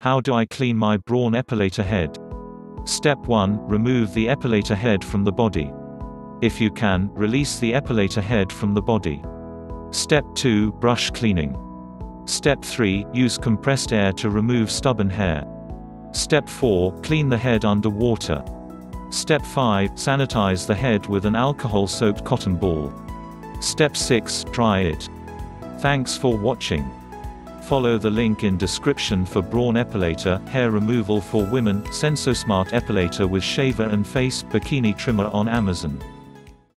How do I clean my Braun epilator head? Step 1. Remove the epilator head from the body. If you can, release the epilator head from the body. Step 2. Brush cleaning. Step 3. Use compressed air to remove stubborn hair. Step 4. Clean the head under water. Step 5. Sanitize the head with an alcohol-soaked cotton ball. Step 6. Dry it. Thanks for watching. Follow the link in description for Braun Epilator, hair removal for women, SensoSmart Epilator with shaver and face, bikini trimmer on Amazon.